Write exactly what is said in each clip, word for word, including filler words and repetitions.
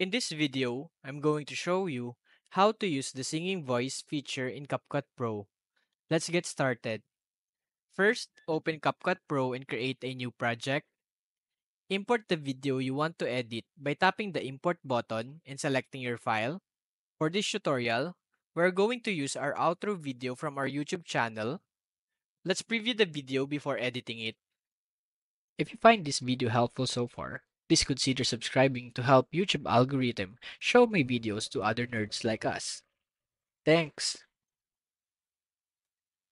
In this video, I'm going to show you how to use the singing voice feature in CapCut Pro. Let's get started. First, open CapCut Pro and create a new project. Import the video you want to edit by tapping the import button and selecting your file. For this tutorial, we're going to use our outro video from our YouTube channel. Let's preview the video before editing it. If you find this video helpful so far, please consider subscribing to help YouTube algorithm show my videos to other nerds like us. Thanks!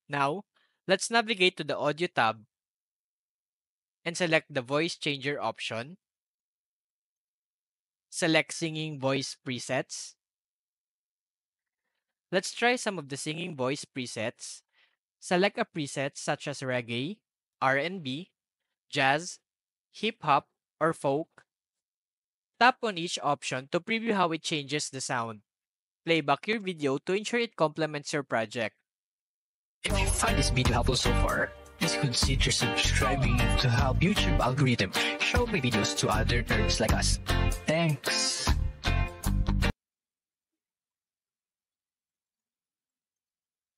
Now, let's navigate to the Audio tab and select the Voice Changer option. Select Singing Voice Presets. Let's try some of the singing voice presets. Select a preset such as reggae, R and B, jazz, hip-hop, or folk. Tap on each option to preview how it changes the sound. Play back your video to ensure it complements your project. If you find this video helpful so far, please consider subscribing to help YouTube algorithm show my videos to other nerds like us. Thanks!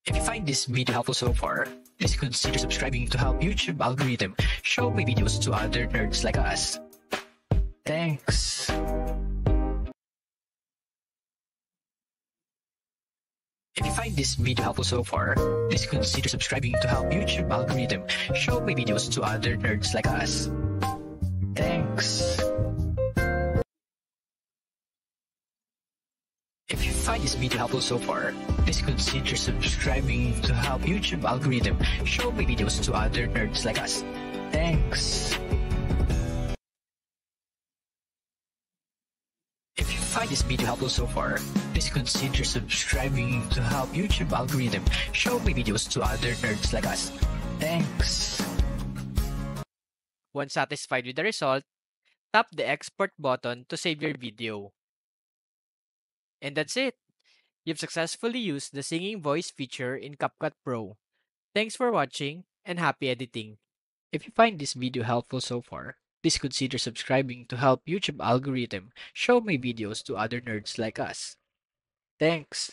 If you find this video helpful so far, please consider subscribing to help YouTube algorithm show my videos to other nerds like us. Thanks. If you find this video helpful so far, please consider subscribing to help YouTube algorithm show my videos to other nerds like us. Thanks. If you find this video helpful so far, please consider subscribing to help YouTube algorithm show my videos to other nerds like us. Thanks. If you find this video helpful so far, please consider subscribing to help YouTube algorithm show my videos to other nerds like us. Thanks! Once satisfied with the result, tap the export button to save your video. And that's it! You've successfully used the singing voice feature in CapCut Pro. Thanks for watching and happy editing! If you find this video helpful so far, please consider subscribing to help YouTube algorithm show my videos to other nerds like us. Thanks!